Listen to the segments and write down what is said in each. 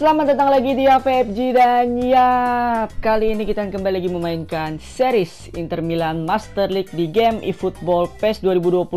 Selamat datang lagi di APFG, dan ya, kali ini kita kembali lagi memainkan series Inter Milan Master League di game eFootball PES 2021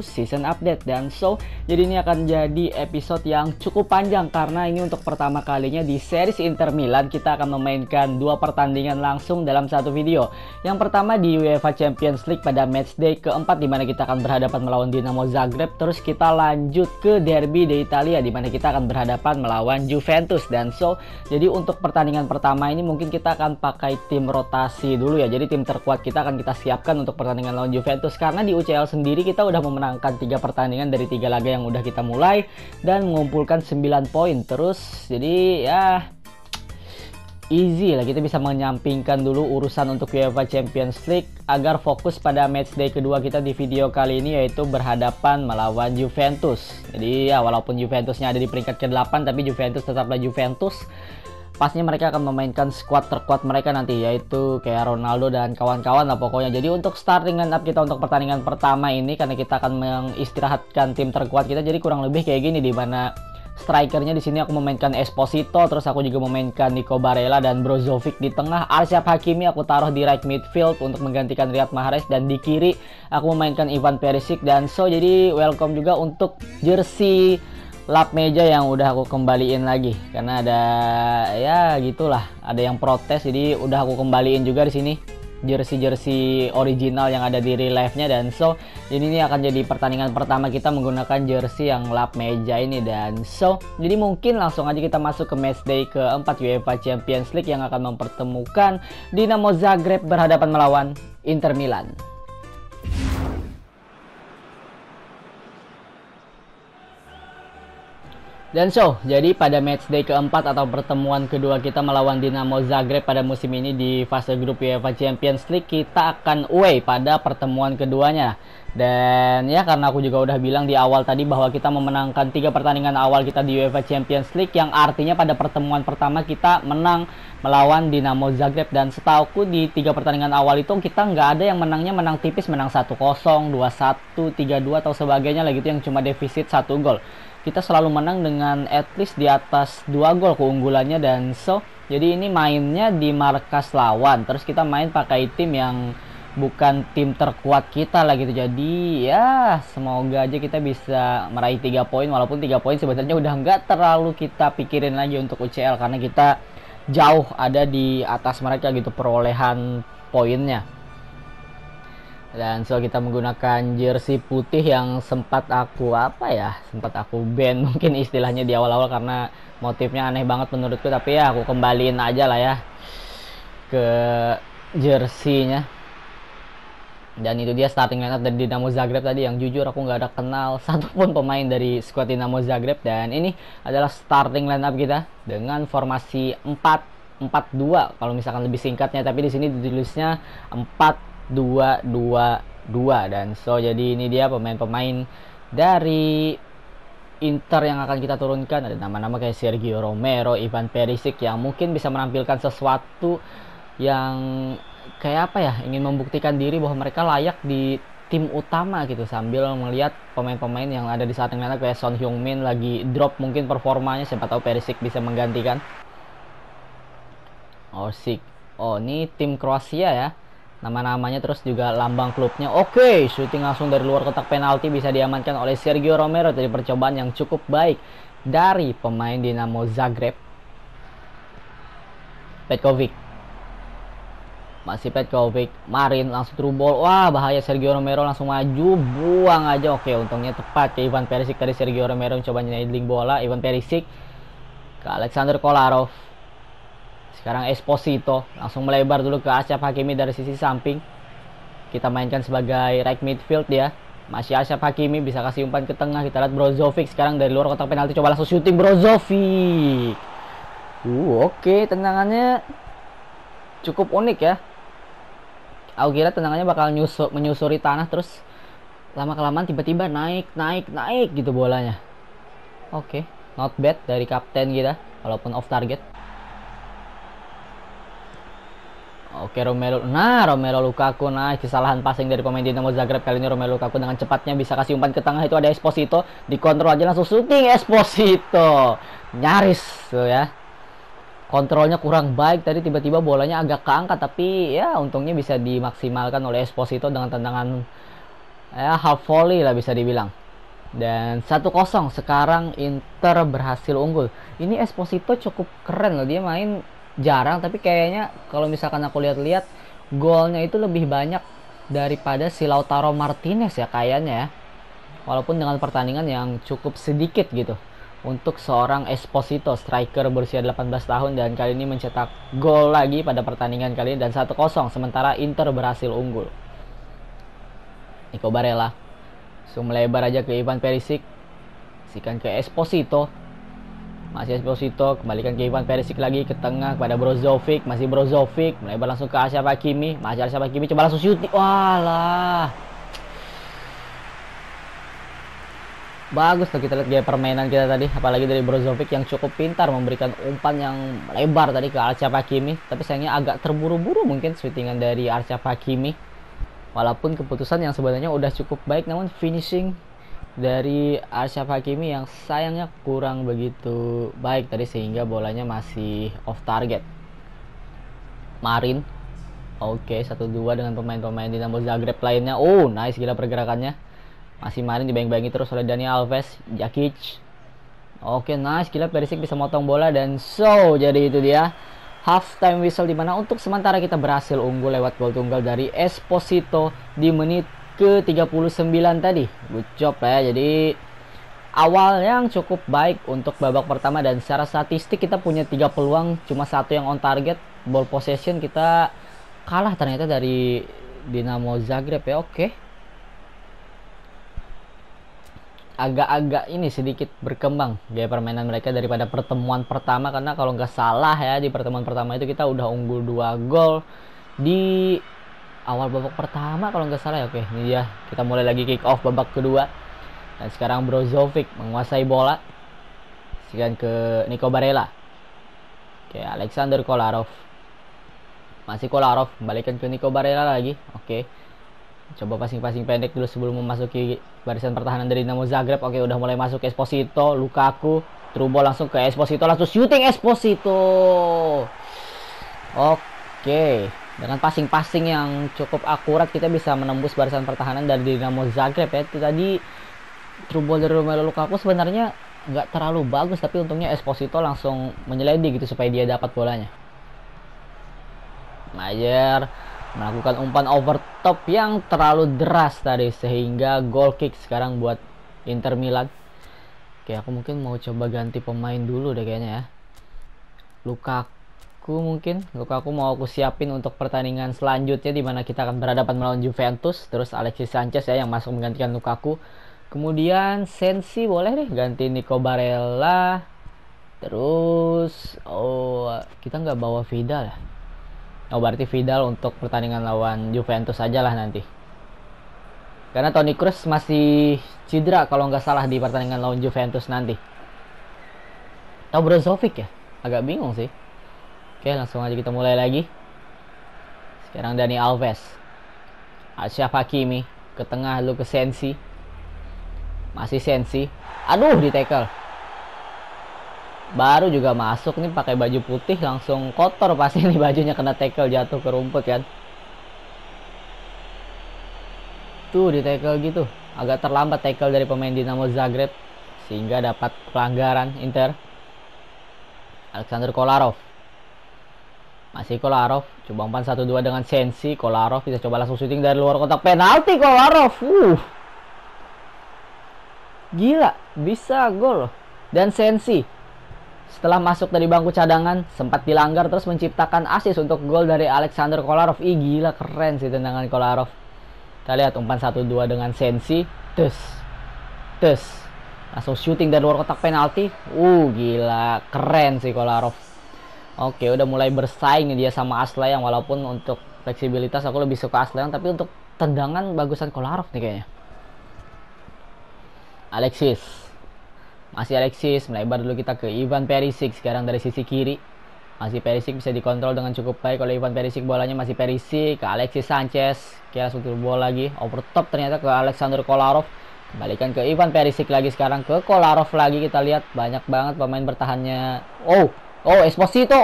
season update. Dan so, jadi ini akan jadi episode yang cukup panjang karena ini untuk pertama kalinya di series Inter Milan kita akan memainkan dua pertandingan langsung dalam satu video. Yang pertama di UEFA Champions League pada matchday keempat, dimana kita akan berhadapan melawan Dinamo Zagreb. Terus kita lanjut ke Derby di Italia, dimana kita akan berhadapan melawan Juventus. Dan so, jadi untuk pertandingan pertama ini mungkin kita akan pakai tim rotasi dulu ya. Jadi tim terkuat kita akan kita siapkan untuk pertandingan lawan Juventus, karena di UCL sendiri kita udah memenangkan 3 pertandingan dari 3 laga yang udah kita mulai dan mengumpulkan 9 poin. Terus jadi ya easy lah, kita bisa menyampingkan dulu urusan untuk UEFA Champions League agar fokus pada matchday kedua kita di video kali ini, yaitu berhadapan melawan Juventus. Jadi ya, walaupun Juventusnya ada di peringkat ke-8, tapi Juventus tetaplah Juventus. Pastinya mereka akan memainkan squad terkuat mereka nanti, yaitu kayak Ronaldo dan kawan-kawan lah pokoknya. Jadi untuk starting lineup kita untuk pertandingan pertama ini, karena kita akan mengistirahatkan tim terkuat kita, jadi kurang lebih kayak gini, di mana strikernya di sini aku memainkan Esposito, terus aku juga memainkan Nico Barella dan Brozovic di tengah. Achraf Hakimi aku taruh di right midfield untuk menggantikan Riyad Mahrez, dan di kiri aku memainkan Ivan Perisic. Dan so, jadi welcome juga untuk jersey lap meja yang udah aku kembaliin lagi, karena ada ya gitulah, ada yang protes, jadi udah aku kembaliin juga di sini jersey-jersey original yang ada di real life-nya. Dan so, jadi ini akan jadi pertandingan pertama kita menggunakan jersey yang lap meja ini. Dan so, jadi mungkin langsung aja kita masuk ke matchday keempat UEFA Champions League yang akan mempertemukan Dinamo Zagreb berhadapan melawan Inter Milan. Dan so, jadi pada matchday keempat atau pertemuan kedua kita melawan Dinamo Zagreb pada musim ini di fase grup UEFA Champions League, kita akan away pada pertemuan keduanya. Dan ya, karena aku juga udah bilang di awal tadi bahwa kita memenangkan 3 pertandingan awal kita di UEFA Champions League, yang artinya pada pertemuan pertama kita menang melawan Dinamo Zagreb. Dan setauku di 3 pertandingan awal itu kita nggak ada yang menangnya menang tipis, menang 1-0, 2-1, 3-2 atau sebagainya lah gitu, yang cuma defisit 1 gol. Kita selalu menang dengan at least di atas 2 gol keunggulannya. Dan so, jadi ini mainnya di markas lawan, terus kita main pakai tim yang bukan tim terkuat kita lah gitu. Jadi ya, semoga aja kita bisa meraih 3 poin, walaupun 3 poin sebenarnya udah nggak terlalu kita pikirin lagi untuk UCL, karena kita jauh ada di atas mereka gitu perolehan poinnya. Dan so, kita menggunakan jersey putih yang sempat aku ban mungkin istilahnya di awal-awal, karena motifnya aneh banget menurutku. Tapi ya, aku kembaliin aja lah ya ke jersinya. Dan itu dia starting lineup dari Dinamo Zagreb tadi, yang jujur aku nggak ada kenal satupun pemain dari skuad Dinamo Zagreb. Dan ini adalah starting lineup kita dengan formasi 4-4-2 kalau misalkan lebih singkatnya, tapi di sini ditulisnya 4-2-2-2. Dan so, jadi ini dia pemain-pemain dari Inter yang akan kita turunkan. Ada nama-nama kayak Sergio Romero, Ivan Perisic, yang mungkin bisa menampilkan sesuatu yang kayak apa ya, ingin membuktikan diri bahwa mereka layak di tim utama gitu, sambil melihat pemain-pemain yang ada di starting lineup kayak Son Heung-min lagi drop mungkin performanya, siapa tahu Perisic bisa menggantikan. Oh ini tim Kroasia ya nama-namanya, terus juga lambang klubnya. Oke, syuting langsung dari luar kotak penalti bisa diamankan oleh Sergio Romero dari percobaan yang cukup baik dari pemain Dinamo Zagreb. Petkovic, masih Petkovic, Marin langsung through ball. Wah, bahaya, Sergio Romero langsung maju, buang aja. Oke, untungnya tepat ke Ivan Perisic dari Sergio Romero mencoba nyedling bola. Ivan Perisic ke Alexander Kolarov. Sekarang Esposito langsung melebar dulu ke Achraf Hakimi dari sisi samping. Kita mainkan sebagai right midfield ya. Masih Achraf Hakimi, bisa kasih umpan ke tengah. Kita lihat Brozovic sekarang dari luar kotak penalti, coba langsung syuting Brozovic. Oke, tendangannya cukup unik ya. Aku kira tendangannya bakal menyusuri tanah, terus lama-kelamaan tiba-tiba naik gitu bolanya. Oke, not bad dari kapten kita. walaupun off target. Oke, Romelu. Nah, Romelu Lukaku. Nah, kesalahan passing dari pemain Dinamo Zagreb. Kali ini Romelu Lukaku dengan cepatnya bisa kasih umpan ke tengah. Itu ada Esposito. Dikontrol aja langsung shooting Esposito. Nyaris tuh ya. Kontrolnya kurang baik. Tadi tiba-tiba bolanya agak keangkat. Tapi ya untungnya bisa dimaksimalkan oleh Esposito dengan tendangan ya, half volley lah bisa dibilang. Dan 1-0 sekarang Inter berhasil unggul. Ini Esposito cukup keren loh. Dia main jarang, tapi kayaknya kalau misalkan aku lihat-lihat golnya itu lebih banyak daripada si Lautaro Martinez ya kayaknya ya. Walaupun dengan pertandingan yang cukup sedikit gitu untuk seorang Esposito, striker berusia 18 tahun dan kali ini mencetak gol lagi pada pertandingan kali ini dan 1-0 sementara Inter berhasil unggul. Nico Barella langsung melebar aja ke Ivan Perisic. Sikan ke Esposito. Masih Esposito, kembalikan ke Ivan Perisic lagi ke tengah kepada Brozovic, masih Brozovic, melebar langsung ke Achraf Hakimi, masih Achraf Hakimi, coba langsung syuting, walah. Bagus tuh kita lihat gaya permainan kita tadi, apalagi dari Brozovic yang cukup pintar memberikan umpan yang lebar tadi ke Achraf Hakimi, tapi sayangnya agak terburu-buru mungkin syutingan dari Achraf Hakimi. Walaupun keputusan yang sebenarnya udah cukup baik, namun finishing dari Achraf Hakimi yang sayangnya kurang begitu baik tadi sehingga bolanya masih off target. Marin. Oke, 1-2 dengan pemain-pemain Dinamo Zagreb lainnya. Oh, nice gila pergerakannya. Masih Marin dibayang-bayangi terus oleh Dani Alves, Jakic. Oke, nice gila Perisic bisa motong bola dan so jadi itu dia. Half time whistle dimana untuk sementara kita berhasil unggul lewat gol tunggal dari Esposito di menit ke 39 tadi. Good job ya. Jadi awal yang cukup baik untuk babak pertama dan secara statistik kita punya 3 peluang, cuma 1 yang on target. Ball possession kita kalah ternyata dari Dinamo Zagreb ya. Oke. Agak-agak ini sedikit berkembang gaya permainan mereka daripada pertemuan pertama, karena kalau nggak salah ya di pertemuan pertama itu kita udah unggul 2 gol di awal babak pertama kalau nggak salah ya. Oke, ini dia. Kita mulai lagi kick off babak kedua. Dan sekarang Brozovic menguasai bola. Sikan ke Nico Barella. Oke, Alexander Kolarov. Masih Kolarov, balikan ke Nico Barella lagi. Oke. Coba passing-passing pendek dulu sebelum memasuki barisan pertahanan dari Dinamo Zagreb. Oke, udah mulai masuk Esposito, Lukaku. Through ball langsung ke Esposito, langsung shooting Esposito. Oke. Dengan passing-passing yang cukup akurat kita bisa menembus barisan pertahanan dari Dinamo Zagreb ya. Itu tadi through ball dari Romelu Lukaku sebenarnya nggak terlalu bagus, tapi untungnya Esposito langsung menyelidiki gitu supaya dia dapat bolanya. Mayer melakukan umpan over top yang terlalu deras tadi sehingga goal kick sekarang buat Inter Milan. Oke, aku mungkin mau coba ganti pemain dulu deh kayaknya ya. Lukaku mau aku siapin untuk pertandingan selanjutnya di mana kita akan berhadapan melawan Juventus. Terus Alexis Sanchez ya yang masuk menggantikan Lukaku. Kemudian Sensi boleh deh ganti Nico Barella. Terus kita nggak bawa Vidal ya. Oh, berarti Vidal untuk pertandingan lawan Juventus aja lah nanti. Karena Toni Kroos masih cedera kalau nggak salah di pertandingan lawan Juventus nanti. Atau Brozovic ya? Agak bingung sih. Oke, langsung aja kita mulai lagi. Sekarang Dani Alves. Achraf Hakimi. Ke tengah dulu ke Sensi. Masih Sensi. Aduh, di tackle. Baru juga masuk nih pakai baju putih. Langsung kotor pasti nih bajunya kena tackle. Jatuh ke rumput kan. Tuh, di tackle gitu. Agak terlambat tackle dari pemain Dinamo Zagreb. Sehingga dapat pelanggaran Inter. Alexander Kolarov. Masih Kolarov, coba umpan 1-2 dengan Sensi. Kolarov bisa coba langsung syuting dari luar kotak penalti. Kolarov, gila, bisa gol. Dan Sensi, setelah masuk dari bangku cadangan, sempat dilanggar terus menciptakan assist untuk gol dari Alexander Kolarov. Ih, gila, keren sih tendangan Kolarov. Kita lihat umpan 1-2 dengan Sensi. Tes, langsung syuting dari luar kotak penalti. Gila, keren sih Kolarov. Oke, udah mulai bersaing dia sama Aslayang. Walaupun untuk fleksibilitas aku lebih suka Aslayang, tapi untuk tendangan bagusan Kolarov nih kayaknya. Alexis Masih Alexis, melebar dulu kita ke Ivan Perisic. Sekarang dari sisi kiri. Masih Perisic, bisa dikontrol dengan cukup baik oleh Ivan Perisic. Bolanya masih Perisic ke Alexis Sanchez. Kira suatu bola lagi, over top ternyata ke Alexander Kolarov. Kembalikan ke Ivan Perisic lagi, sekarang ke Kolarov lagi. Kita lihat banyak banget pemain bertahannya. Oh, Esposito.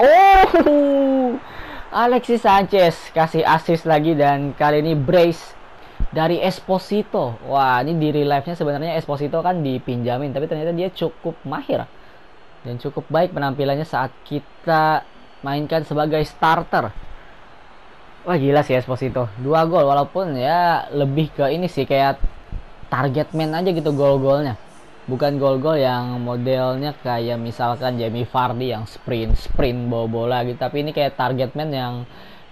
Alexis Sanchez kasih assist lagi, dan kali ini brace dari Esposito. Wah, ini di real life-nya sebenarnya Esposito kan dipinjamin, tapi ternyata dia cukup mahir dan cukup baik penampilannya saat kita mainkan sebagai starter. Wah, gila sih Esposito. 2 gol, walaupun ya lebih ke ini sih, kayak target man aja gitu gol-golnya. Bukan gol-gol yang modelnya kayak misalkan Jamie Vardy yang sprint bawa bola gitu. Tapi ini kayak target man yang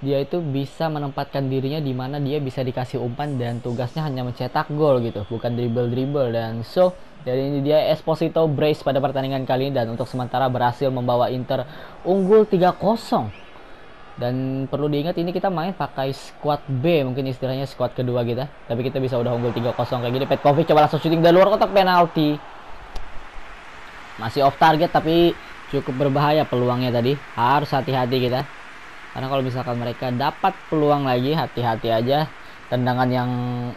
dia itu bisa menempatkan dirinya di mana dia bisa dikasih umpan dan tugasnya hanya mencetak gol gitu, bukan dribble-dribble. Dan so, jadi ini dia Esposito brace pada pertandingan kali ini, dan untuk sementara berhasil membawa Inter unggul 3-0. Dan perlu diingat ini kita main pakai squad B, mungkin istilahnya squad kedua kita. Tapi kita bisa udah unggul 3-0 kayak gini. Petkovic coba langsung syuting dari luar kotak, penalti. Masih off target tapi cukup berbahaya peluangnya tadi. Harus hati-hati kita. Karena kalau misalkan mereka dapat peluang lagi, hati-hati aja. Tendangan yang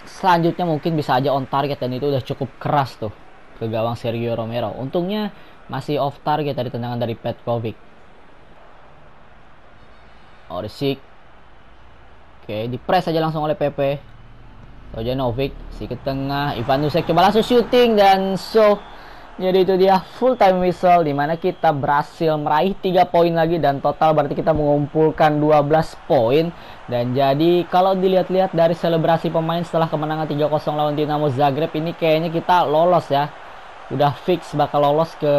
selanjutnya mungkin bisa aja on target, dan itu udah cukup keras tuh ke gawang Sergio Romero. Untungnya masih off target dari tendangan dari Petkovic. Orsic. Oke, di press aja langsung oleh Pepe. Tojanovic si ke tengah, Ivan Dusek coba langsung syuting, dan so, jadi itu dia full time whistle, dimana kita berhasil meraih 3 poin lagi, dan total berarti kita mengumpulkan 12 poin. Dan jadi kalau dilihat-lihat dari selebrasi pemain setelah kemenangan 3-0 lawan Dinamo Zagreb, ini kayaknya kita lolos ya. Udah fix bakal lolos ke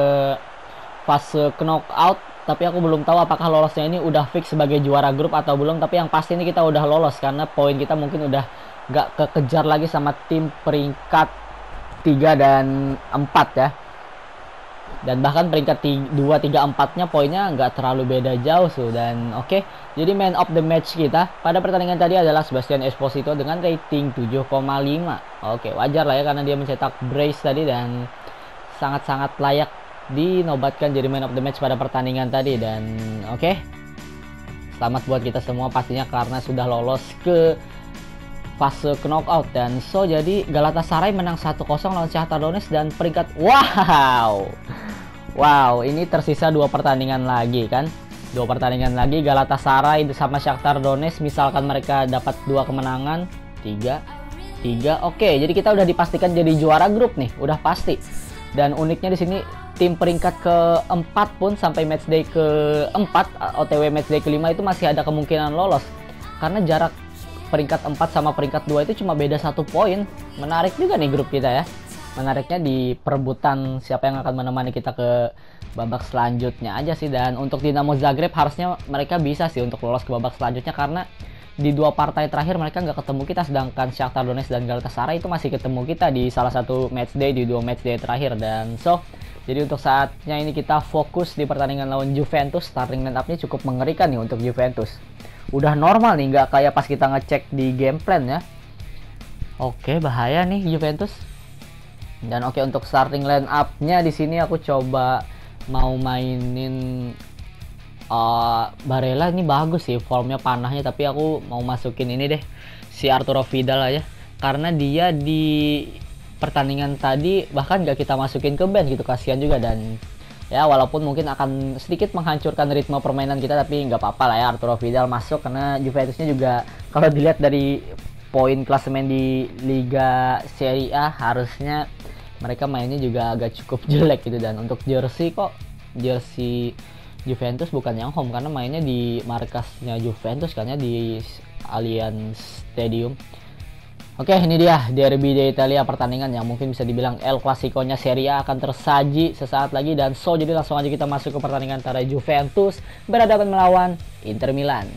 fase knockout. Tapi aku belum tahu apakah lolosnya ini udah fix sebagai juara grup atau belum. Tapi yang pasti ini kita udah lolos, karena poin kita mungkin udah gak kekejar lagi sama tim peringkat 3 dan 4 ya. Dan bahkan peringkat 2, 3, 4-nya poinnya nggak terlalu beda jauh tuh. Dan oke, jadi man of the match kita pada pertandingan tadi adalah Sebastian Esposito dengan rating 7,5. Oke, wajar lah ya, karena dia mencetak brace tadi dan sangat-sangat layak dinobatkan jadi man of the match pada pertandingan tadi. Dan oke, selamat buat kita semua pastinya, karena sudah lolos ke fase knockout. Dan so, jadi Galatasaray menang 1-0 lawan Shakhtar Donetsk, dan peringkat wow, ini tersisa 2 pertandingan lagi kan. 2 pertandingan lagi Galatasaray sama Shakhtar Donetsk, misalkan mereka dapat 2 kemenangan, 3 oke, jadi kita udah dipastikan jadi juara grup nih, udah pasti. Dan uniknya di sini tim peringkat ke-4 pun sampai matchday ke-4 OTW matchday ke-5 itu masih ada kemungkinan lolos, karena jarak peringkat 4 sama peringkat 2 itu cuma beda 1 poin. Menarik juga nih grup kita ya. Menariknya di perebutan siapa yang akan menemani kita ke babak selanjutnya aja sih. Dan untuk Dinamo Zagreb harusnya mereka bisa sih untuk lolos ke babak selanjutnya, karena di 2 partai terakhir mereka nggak ketemu kita, sedangkan Shakhtar Donetsk dan Galatasaray itu masih ketemu kita di salah satu matchday, di 2 matchday terakhir. Dan so, jadi untuk saatnya ini kita fokus di pertandingan lawan Juventus. Starting line up-nya cukup mengerikan nih untuk Juventus. Udah normal nih, nggak kayak pas kita ngecek di game plan ya. Oke, bahaya nih Juventus. Dan oke, untuk starting line up-nya di sini aku coba mau mainin Barella. Ini bagus sih formnya, panahnya, tapi aku mau masukin ini deh, si Arturo Vidal aja, karena dia di pertandingan tadi bahkan nggak kita masukin ke bench gitu, kasihan juga. Dan ya, walaupun mungkin akan sedikit menghancurkan ritme permainan kita, tapi nggak apa-apa lah ya Arturo Vidal masuk, karena Juventusnya juga kalau dilihat dari poin klasemen di Liga Serie A harusnya mereka mainnya juga agak cukup jelek gitu. Dan untuk jersey, kok jersey Juventus bukan yang home, karena mainnya di markasnya Juventus, karena di Allianz Stadium. Oke, ini dia derby di Italia, pertandingan yang mungkin bisa dibilang El Clasico-nya Serie A akan tersaji sesaat lagi. Dan so, jadi langsung aja kita masuk ke pertandingan antara Juventus berhadapan melawan Inter Milan.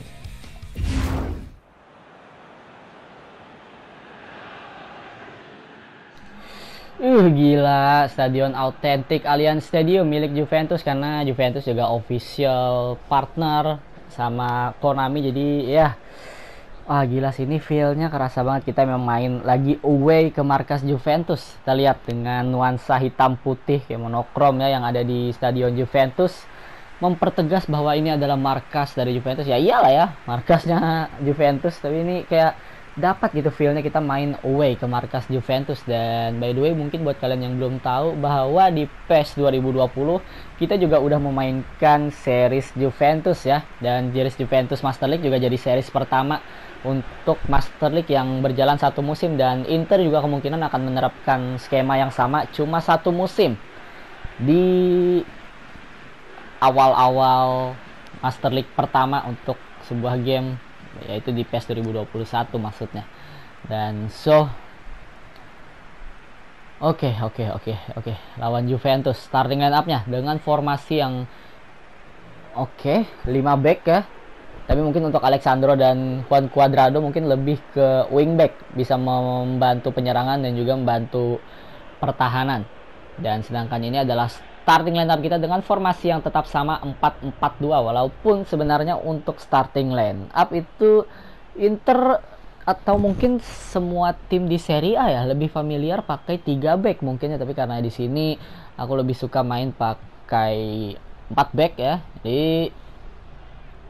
Gila, stadion autentik Allianz Stadium milik Juventus, karena Juventus juga official partner sama Konami. Jadi ya Wah gila sih, ini feel-nya kerasa banget. Kita memang main lagi away ke markas Juventus. Kita lihat dengan nuansa hitam putih kayak monokrom ya yang ada di stadion Juventus, mempertegas bahwa ini adalah markas dari Juventus. Ya iyalah ya, markasnya Juventus, tapi ini kayak dapat gitu feelnya kita main away ke markas Juventus. Dan by the way, mungkin buat kalian yang belum tahu bahwa di PES 2020 kita juga udah memainkan series Juventus ya, dan series Juventus Master League juga jadi series pertama untuk Master League yang berjalan satu musim, dan Inter juga kemungkinan akan menerapkan skema yang sama cuma satu musim di awal-awal Master League pertama untuk sebuah game, yaitu di PES 2021 maksudnya. Dan so oke, lawan Juventus. Starting line up-nya dengan formasi yang oke, 5 back ya. Tapi mungkin untuk Alexandro dan Juan Cuadrado mungkin lebih ke wing back, bisa membantu penyerangan dan juga membantu pertahanan. Dan sedangkan ini adalah starting line up kita dengan formasi yang tetap sama 4-4-2, walaupun sebenarnya untuk starting line up itu Inter atau mungkin semua tim di Serie A ya lebih familiar pakai 3 back mungkin ya, tapi karena di sini aku lebih suka main pakai 4 back ya. Jadi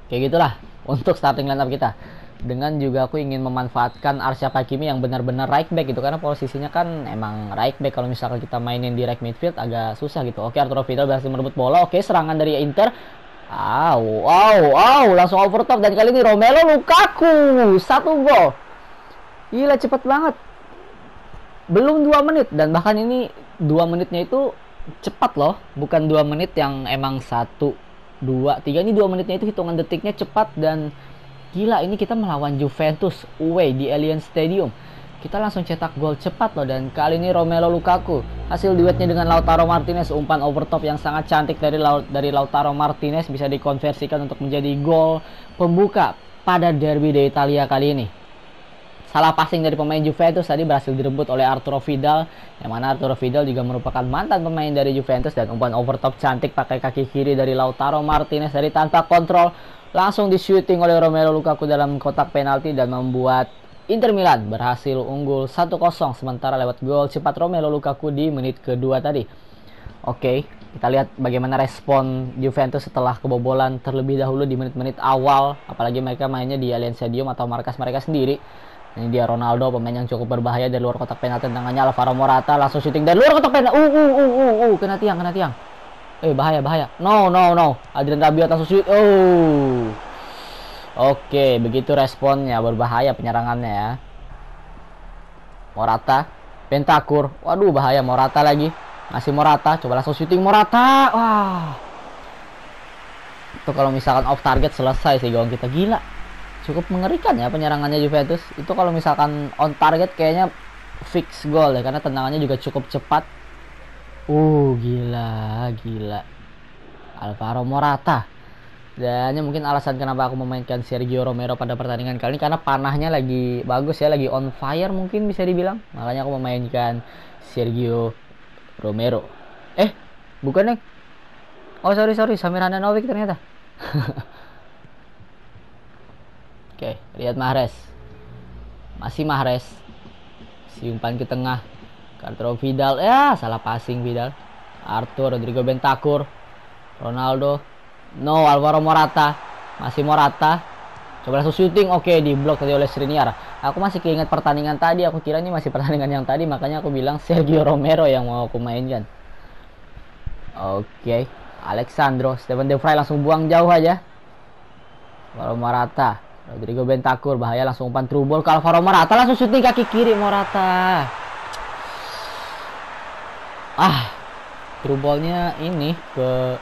kayak gitulah untuk starting line up kita. Dengan juga aku ingin memanfaatkan Achraf Hakimi yang benar-benar right back gitu, karena posisinya kan emang right back. Kalau misalkan kita mainin di right midfield agak susah gitu. Oke, Arturo Vidal berhasil merebut bola. Oke, serangan dari Inter. Langsung overtop, dan kali ini Romelu Lukaku 1 gol. Gila, cepet banget. Belum 2 menit, dan bahkan ini 2 menitnya itu cepat loh, bukan 2 menit yang emang 1, 2, 3. Ini 2 menitnya itu hitungan detiknya cepat. Dan gila, ini kita melawan Juventus away di Allianz Stadium. Kita langsung cetak gol cepat loh, dan kali ini Romelu Lukaku. Hasil duetnya dengan Lautaro Martinez, umpan overtop yang sangat cantik dari Lautaro Martinez bisa dikonversikan untuk menjadi gol pembuka pada derby di Italia kali ini. Salah passing dari pemain Juventus tadi berhasil direbut oleh Arturo Vidal, yang mana Arturo Vidal juga merupakan mantan pemain dari Juventus. Dan umpan overtop cantik pakai kaki kiri dari Lautaro Martinez dari tanpa kontrol, langsung di-shooting oleh Romelu Lukaku dalam kotak penalti dan membuat Inter Milan berhasil unggul 1-0 sementara lewat gol cepat Romelu Lukaku di menit kedua tadi. Oke, kita lihat bagaimana respon Juventus setelah kebobolan terlebih dahulu di menit-menit awal, apalagi mereka mainnya di Allianz Stadium atau markas mereka sendiri. Ini dia Ronaldo, pemain yang cukup berbahaya dari luar kotak penalti, tangannya Alvaro Morata, langsung shooting dari luar kotak penalti. Kena tiang. Bahaya. No. Adrian Rabiot langsung shoot. Oke, begitu responnya, berbahaya penyerangannya ya. Morata, Bentancur. Waduh, bahaya Morata lagi. Masih Morata, coba langsung shooting Morata. Wah. Itu kalau misalkan off target selesai sih gawang kita. Gila. Cukup mengerikan ya penyerangannya Juventus. Itu kalau misalkan on target kayaknya fix goal ya, karena tendangannya juga cukup cepat. Gila. Alvaro Morata. Dan mungkin alasan kenapa aku memainkan Sergio Romero pada pertandingan kali ini karena panahnya lagi bagus ya, lagi on fire mungkin bisa dibilang. Makanya aku memainkan Sergio Romero. Bukan nih. Oh, sorry. Samir Handanovic ternyata. Oke, Riyad Mahrez. Masih Mahrez. Si umpan ke tengah. Arturo Vidal, salah passing Vidal. Arthur, Rodrigo Bentancur, Ronaldo. No, Alvaro Morata. Masih Morata. Coba langsung shooting. Oke, diblok tadi oleh Skriniar. Aku masih keinget pertandingan tadi. Aku kira ini masih pertandingan yang tadi, makanya aku bilang Sergio Romero yang mau aku mainkan. Oke, Alexandro, Steven De Vrij langsung buang jauh aja. Alvaro Morata, Rodrigo Bentancur, bahaya langsung umpan through ball ke Alvaro Morata, langsung shooting kaki kiri Morata. Through ball-nya ini ke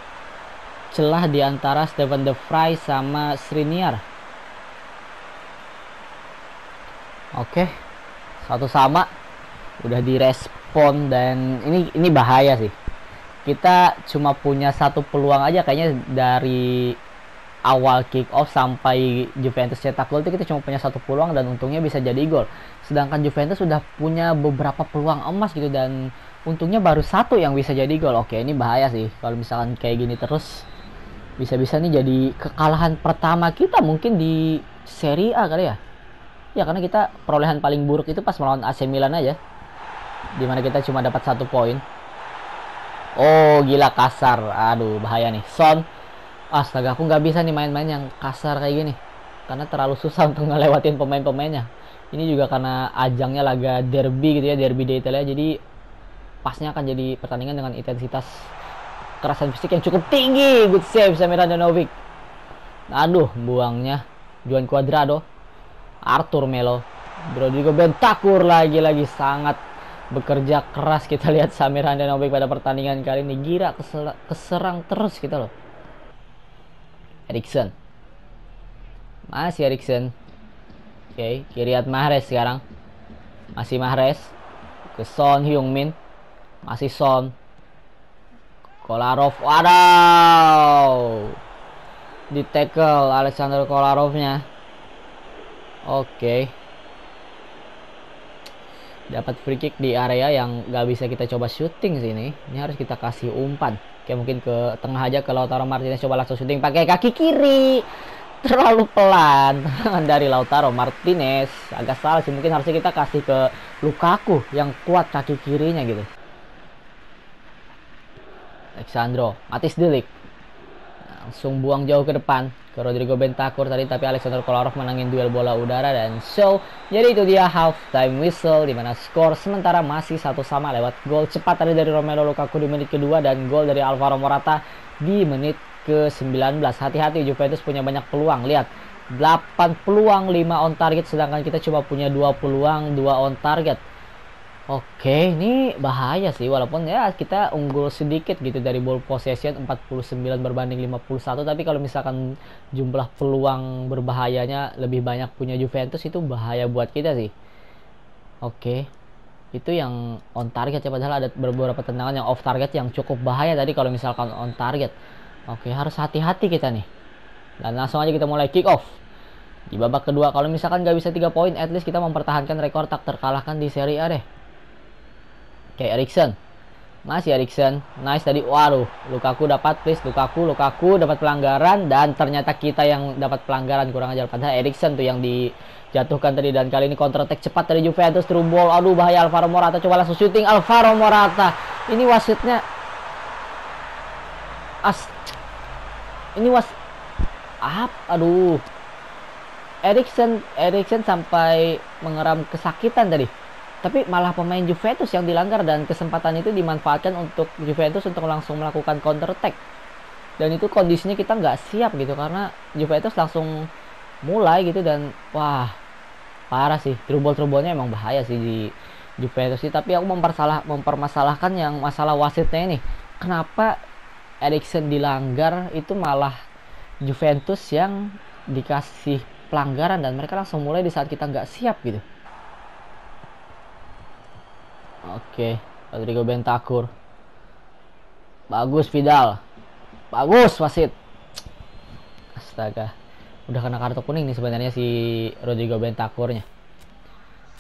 celah di antara Steven De Vrij sama Skriniar. Oke. 1-1. Udah direspon, dan ini bahaya sih. Kita cuma punya 1 peluang aja kayaknya dari awal kick off sampai Juventus cetak gol itu kita cuma punya 1 peluang, dan untungnya bisa jadi gol. Sedangkan Juventus sudah punya beberapa peluang emas gitu, dan untungnya baru 1 yang bisa jadi gol. Oke, ini bahaya sih kalau misalkan kayak gini terus. Bisa-bisa nih jadi kekalahan pertama kita mungkin di Serie A kali ya. Ya karena kita perolehan paling buruk itu pas melawan AC Milan aja, dimana kita cuma dapat 1 poin. Oh gila kasar, aduh bahaya nih Son. Astaga, aku nggak bisa nih main-main yang kasar kayak gini, karena terlalu susah untuk ngelewatin pemain-pemainnya. Ini juga karena ajangnya laga derby gitu ya, derby di Italia, jadi pasnya akan jadi pertandingan dengan intensitas kekerasan fisik yang cukup tinggi. Good save Samir Handanovic. Aduh, buangnya Juan Cuadrado. Arthur Melo, Rodrigo Bentancur lagi-lagi sangat bekerja keras. Kita lihat Samir Handanovic pada pertandingan kali ini gila, keserang terus kita loh. Eriksen, masih Eriksen. Oke, Riyad Mahrez sekarang, masih Mahrez ke Son Heung-min, masih Son, Kolarov, waduh, di tackle Alexander Kolarovnya. Oke. Dapat free kick di area yang nggak bisa kita coba syuting sih ini. Ini harus kita kasih umpan. Kayak mungkin ke tengah aja ke Lautaro Martinez, coba langsung syuting pakai kaki kiri. Terlalu pelan dari Lautaro Martinez. Agak salah sih, mungkin harusnya kita kasih ke Lukaku yang kuat kaki kirinya gitu. Alexandro, Matis Delik. Langsung buang jauh ke depan ke Rodrigo Bentancur tadi, tapi Alexander Kolarov menangin duel bola udara dan show. Jadi itu dia half time whistle, dimana skor sementara masih 1-1 lewat gol cepat tadi dari Romelu Lukaku di menit kedua dan gol dari Alvaro Morata di menit ke-19. Hati-hati, Juventus punya banyak peluang. Lihat, 8 peluang 5 on target, sedangkan kita cuma punya 2 peluang 2 on target. Oke, ini bahaya sih, walaupun ya kita unggul sedikit gitu dari ball possession 49 berbanding 51, tapi kalau misalkan jumlah peluang berbahayanya lebih banyak punya Juventus, itu bahaya buat kita sih. Oke, itu yang on target ya, padahal ada beberapa tendangan yang off target yang cukup bahaya tadi kalau misalkan on target. Oke, harus hati-hati kita nih. Dan langsung aja kita mulai kick off. Di babak kedua, kalau misalkan nggak bisa 3 poin, at least kita mempertahankan rekor tak terkalahkan di Serie A deh. Oke, Eriksen. Masih Eriksen. Nice tadi. Waduh, Lukaku dapat, please. Lukaku dapat pelanggaran. Dan ternyata kita yang dapat pelanggaran, kurang ajar. Padahal Eriksen tuh yang dijatuhkan tadi. Dan kali ini counter attack cepat dari Juventus. Through ball. Aduh, bahaya Alvaro Morata. Coba langsung syuting Alvaro Morata. Ini wasitnya. Aduh. Eriksen sampai mengeram kesakitan tadi. Tapi malah pemain Juventus yang dilanggar, dan kesempatan itu dimanfaatkan untuk Juventus untuk langsung melakukan counter attack. Dan itu kondisinya kita nggak siap gitu, karena Juventus langsung mulai gitu. Dan wah parah sih, trouble-troublenya emang bahaya sih di Juventus sih. Tapi aku mempermasalahkan yang masalah wasitnya ini. Kenapa Eriksen dilanggar itu malah Juventus yang dikasih pelanggaran, dan mereka langsung mulai di saat kita nggak siap gitu. Oke, Rodrigo Bentancur. Bagus Vidal. Bagus wasit. Astaga. Udah kena kartu kuning nih sebenarnya si Rodrigo Bentancurnya.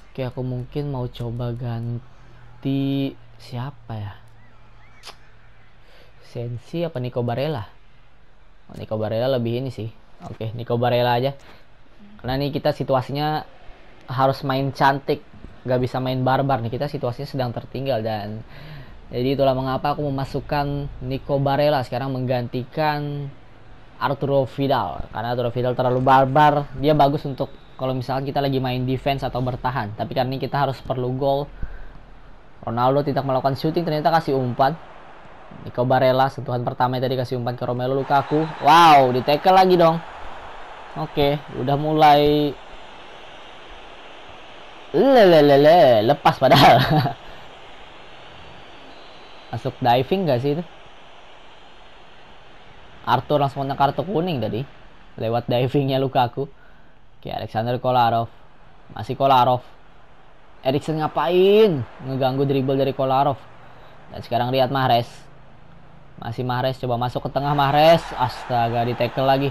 Oke, aku mungkin mau coba ganti siapa ya? Sensi apa Nico Barella? Oh, Nico Barella lebih ini sih. Oke, Nico Barella aja. Karena nih kita situasinya harus main cantik. Gak bisa main barbar nih, kita situasinya sedang tertinggal. Dan jadi itulah mengapa aku memasukkan Nico Barella sekarang menggantikan Arturo Vidal, karena Arturo Vidal terlalu barbar. Dia bagus untuk kalau misalkan kita lagi main defense atau bertahan, tapi karena kita harus perlu gol. Ronaldo tidak melakukan shooting, ternyata kasih umpan Nico Barella. Sentuhan pertama tadi kasih umpan ke Romelu Lukaku. Wow, di tackle lagi dong. Oke, udah mulai lepas padahal. Masuk diving gak sih itu? Arthur langsung kena kartu kuning tadi lewat divingnya Lukaku. Oke, Alexander Kolarov. Masih Kolarov. Eriksen ngapain? Ngeganggu dribble dari Kolarov. Dan sekarang Riyad Mahrez. Masih Mahrez, coba masuk ke tengah Mahrez. Astaga, di tackle lagi.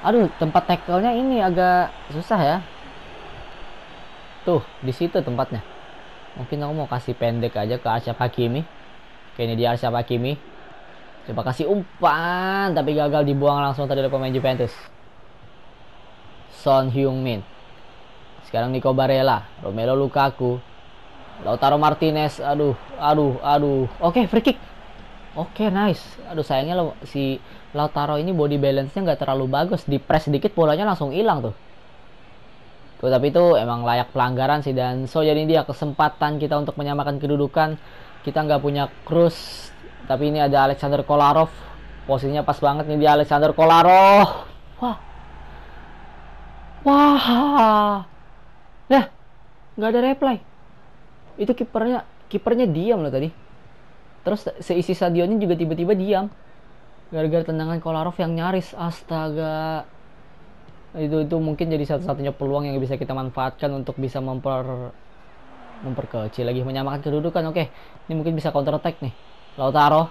Aduh, tempat tackle-nya ini agak susah ya. Tuh, di situ tempatnya. Mungkin aku mau kasih pendek aja ke Achraf Hakimi. Oke, ini dia Achraf Hakimi. Coba kasih umpan, tapi gagal dibuang langsung tadi oleh pemain Juventus. Son Heung-min. Sekarang Nico Barella, Romelu Lukaku, Lautaro Martinez. Aduh. Oke, free kick. Oke, nice. Aduh, sayangnya si Lautaro ini body balance-nya nggak terlalu bagus. Di press sedikit bolanya langsung hilang tuh. Tuh, tapi itu emang layak pelanggaran sih. Dan so jadi dia kesempatan kita untuk menyamakan kedudukan. Kita nggak punya Kroos, tapi ini ada Alexander Kolarov. Posisinya pas banget nih dia Alexander Kolarov. Wah. Lah, nggak ada reply. Itu kipernya diam loh tadi. Terus seisi stadionnya juga tiba-tiba diam. Gara-gara tendangan Kolarov yang nyaris. Astaga. Itu mungkin jadi satu-satunya peluang yang bisa kita manfaatkan untuk bisa memperkecil lagi, menyamakan kedudukan. Oke, ini mungkin bisa counter attack nih. Lautaro.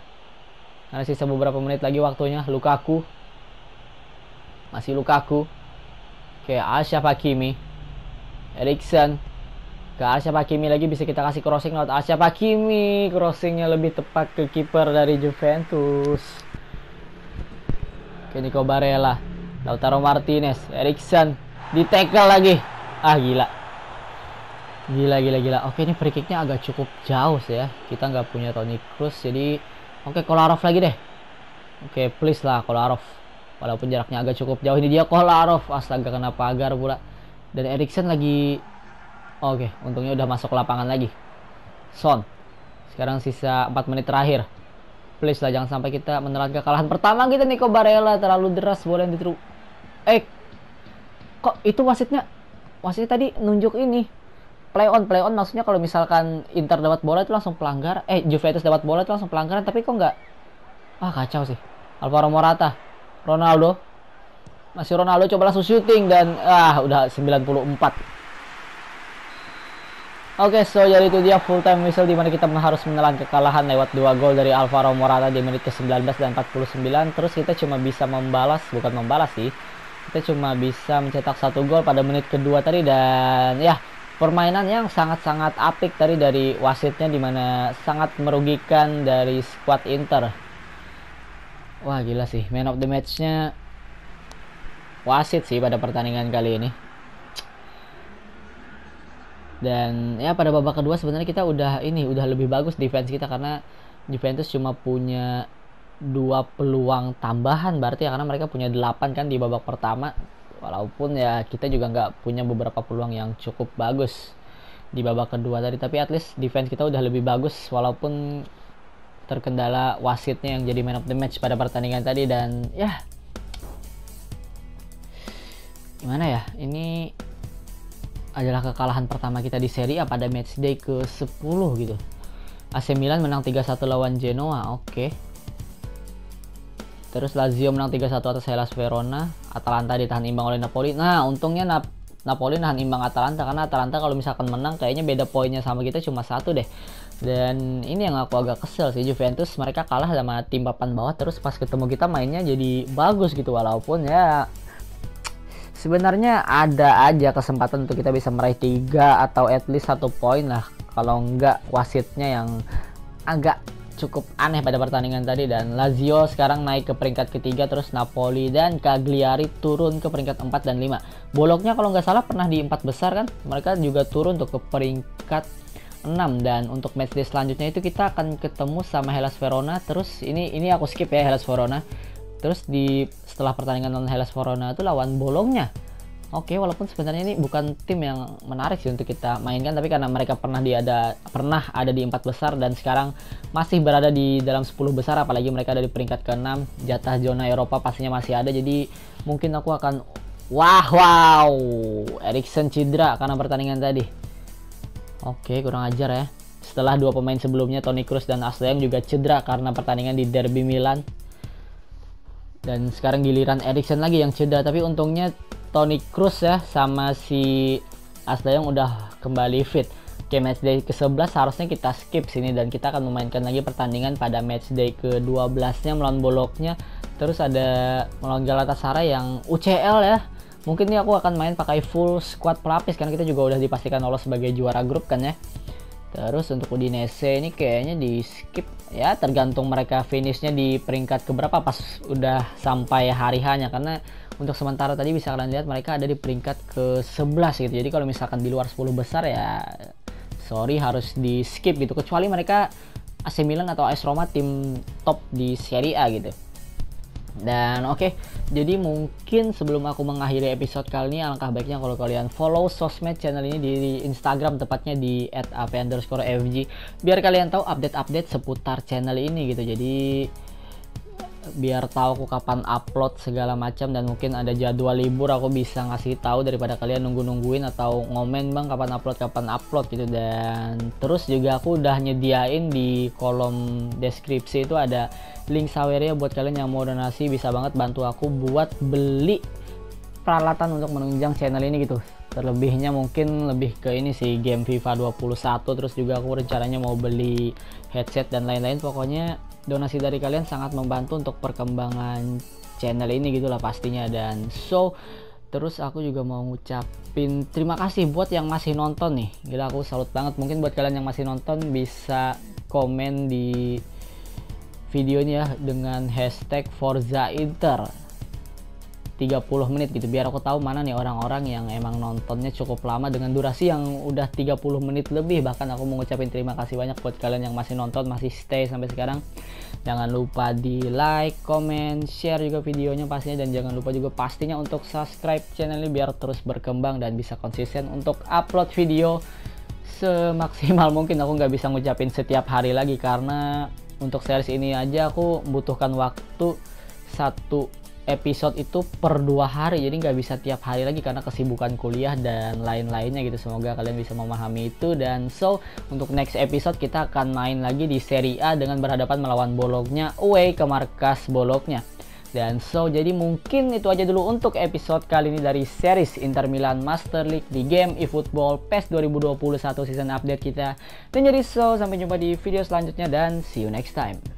Ada sisa beberapa menit lagi waktunya. Lukaku. Masih Lukaku. Oke, Achraf Hakimi. Eriksen. Ke Achraf Hakimi lagi, bisa kita kasih crossing lewat Achraf Hakimi. Crossingnya lebih tepat ke kiper dari Juventus. Oke, Nico Barella, Lautaro Martinez, Eriksen, di tackle lagi. Ah, gila. Oke, ini free kicknya agak cukup jauh sih ya. Kita nggak punya Toni Kroos, jadi oke, Kolarov lagi deh. Oke, please lah Kolarov. Walaupun jaraknya agak cukup jauh, ini dia Kolarov. Astaga, kena pagar pula. Dan Eriksen lagi. Oke, untungnya udah masuk lapangan lagi. Son. Sekarang sisa 4 menit terakhir. Please lah, jangan sampai kita menelan kekalahan pertama kita. Nico Barella terlalu deras, boleh diteru. Kok itu wasitnya? Wasit tadi nunjuk ini. Play on maksudnya kalau misalkan Inter dapat bola itu langsung pelanggaran. Juventus dapat bola itu langsung pelanggaran, tapi kok nggak? Ah, kacau sih. Alvaro Morata, Ronaldo. Masih Ronaldo coba langsung syuting dan udah 94. Oke, so jadi itu dia full time whistle, dimana kita harus menelan kekalahan lewat 2 gol dari Alvaro Morata di menit ke-19 dan 49. Terus kita cuma bisa cuma bisa mencetak 1 gol pada menit kedua tadi. Dan ya, permainan yang sangat-sangat apik tadi dari wasitnya, dimana sangat merugikan dari skuad Inter. Wah, gila sih, man of the match-nya wasit sih pada pertandingan kali ini. Dan ya, pada babak kedua sebenarnya kita udah lebih bagus defense kita, karena Juventus cuma punya 2 peluang tambahan berarti ya, karena mereka punya 8 kan di babak pertama. Walaupun ya kita juga nggak punya beberapa peluang yang cukup bagus di babak kedua tadi, tapi at least defense kita udah lebih bagus walaupun terkendala wasitnya yang jadi man of the match pada pertandingan tadi. Dan ya, gimana ya, ini adalah kekalahan pertama kita di Serie A pada matchday ke-10 gitu. AC Milan menang 3-1 lawan Genoa, oke. Terus Lazio menang 3-1 atas Hellas Verona. Atalanta ditahan imbang oleh Napoli. Nah, untungnya Napoli nahan imbang Atalanta, karena Atalanta kalau misalkan menang kayaknya beda poinnya sama kita cuma 1 deh. Dan ini yang aku agak kesel sih, Juventus mereka kalah sama tim papan bawah, terus pas ketemu kita mainnya jadi bagus gitu. Walaupun ya sebenarnya ada aja kesempatan untuk kita bisa meraih 3 atau at least 1 poin lah. Kalau enggak, wasitnya yang agak cukup aneh pada pertandingan tadi. Dan Lazio sekarang naik ke peringkat ketiga, terus Napoli dan Cagliari turun ke peringkat 4 dan 5. Bologna kalau nggak salah pernah di 4 besar kan? Mereka juga turun untuk ke peringkat 6. Dan untuk matchday selanjutnya itu kita akan ketemu sama Hellas Verona. Terus ini aku skip ya, Hellas Verona. Terus setelah pertandingan non Hellas Verona itu lawan Bologna. Oke, walaupun sebenarnya ini bukan tim yang menarik sih untuk kita mainkan, tapi karena mereka pernah ada di 4 besar dan sekarang masih berada di dalam 10 besar, apalagi mereka ada di peringkat ke-6, jatah zona Eropa pastinya masih ada. Jadi mungkin aku akan wow, Eriksen cedera karena pertandingan tadi. Oke, kurang ajar ya. Setelah 2 pemain sebelumnya, Toni Kroos dan Asliam juga cedera karena pertandingan di Derby Milan. Dan sekarang giliran Eriksen lagi yang cedera, tapi untungnya Toni Kroos ya sama si Asliang udah kembali fit. Oke, matchday ke-11 harusnya kita skip sini, dan kita akan memainkan lagi pertandingan pada matchday ke-12-nya melawan Bologna. Terus ada melawan Galatasaray yang UCL ya. Mungkin ini aku akan main pakai full squad pelapis, karena kita juga udah dipastikan lolos sebagai juara grup kan ya. Terus untuk Udinese ini kayaknya di skip ya, tergantung mereka finishnya di peringkat keberapa pas udah sampai hari hanya, karena untuk sementara tadi bisa kalian lihat mereka ada di peringkat ke-11 gitu. Jadi kalau misalkan di luar 10 besar ya sorry harus di skip gitu, kecuali mereka AC Milan atau AS Roma tim top di Serie A gitu. Dan oke, jadi mungkin sebelum aku mengakhiri episode kali ini, alangkah baiknya kalau kalian follow sosmed channel ini di Instagram, tepatnya di @ap_fg, biar kalian tahu update-update seputar channel ini gitu. Jadi biar tahu aku kapan upload segala macam, dan mungkin ada jadwal libur aku bisa ngasih tahu daripada kalian nungguin atau ngomen, bang kapan upload gitu. Dan terus juga aku udah nyediain di kolom deskripsi itu ada link Saweria buat kalian yang mau donasi, bisa banget bantu aku buat beli peralatan untuk menunjang channel ini gitu. Terlebihnya mungkin lebih ke ini sih, game FIFA 21, terus juga aku rencananya mau beli headset dan lain-lain. Pokoknya donasi dari kalian sangat membantu untuk perkembangan channel ini gitulah pastinya. Dan terus aku juga mau ngucapin terima kasih buat yang masih nonton nih. Gila, aku salut banget. Mungkin buat kalian yang masih nonton bisa komen di videonya dengan hashtag Forza Inter 30 menit gitu, biar aku tahu mana nih orang-orang yang emang nontonnya cukup lama dengan durasi yang udah 30 menit lebih. Bahkan aku mengucapkan terima kasih banyak buat kalian yang masih nonton, masih stay sampai sekarang. Jangan lupa di like, comment, share juga videonya pastinya, dan jangan lupa juga pastinya untuk subscribe channel ini biar terus berkembang dan bisa konsisten untuk upload video semaksimal mungkin. Aku nggak bisa ngucapin setiap hari lagi karena untuk series ini aja aku membutuhkan waktu satu episode itu per 2 hari, jadi nggak bisa tiap hari lagi karena kesibukan kuliah dan lain-lainnya gitu. Semoga kalian bisa memahami itu. Dan untuk next episode kita akan main lagi di Serie A dengan berhadapan melawan Bologna away ke markas Bologna. Dan jadi mungkin itu aja dulu untuk episode kali ini dari series Inter Milan Master League di game eFootball PES 2021 season update kita. Dan sampai jumpa di video selanjutnya dan see you next time.